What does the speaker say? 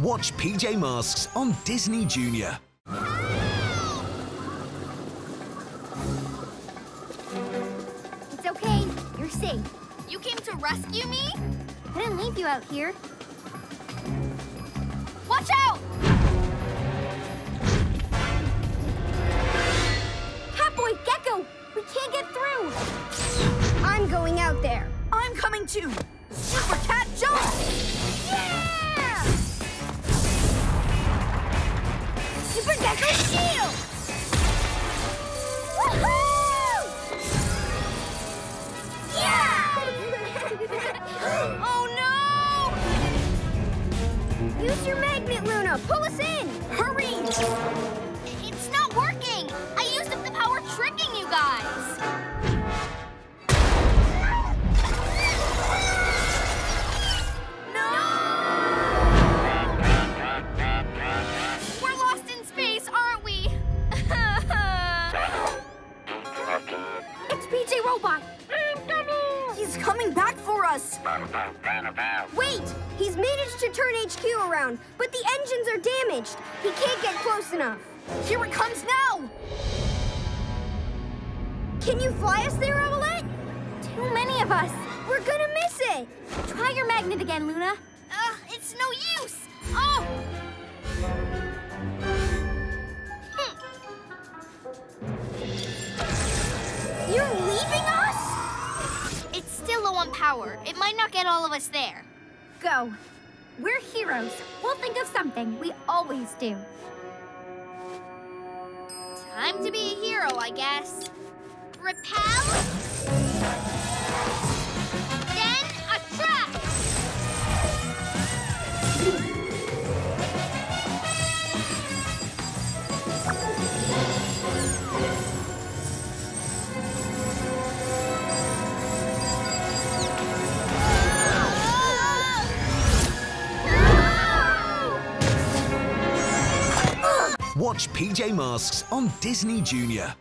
Watch PJ Masks on Disney Junior. It's okay. You're safe. You came to rescue me? I didn't leave you out here. Watch out! Catboy, Gekko! We can't get through! I'm going out there. I'm coming too! Super Cat jump! Yeah! Super Gekko shield! Woohoo! Yeah! Oh no! Use your magnet, Luna! Pull us in! Hurry! It's not working! I used up the power tricking you guys! He's coming back for us! Wait! He's managed to turn HQ around, but the engines are damaged. He can't get close enough. Here it comes now! Can you fly us there, Owlette? Too many of us. We're gonna miss it! Try your magnet again, Luna. It's no use! Oh! You're leaving us? It's still low on power. It might not get all of us there. Go. We're heroes. We'll think of something. We always do. Time to be a hero, I guess. Repel. Then attract. Watch PJ Masks on Disney Junior.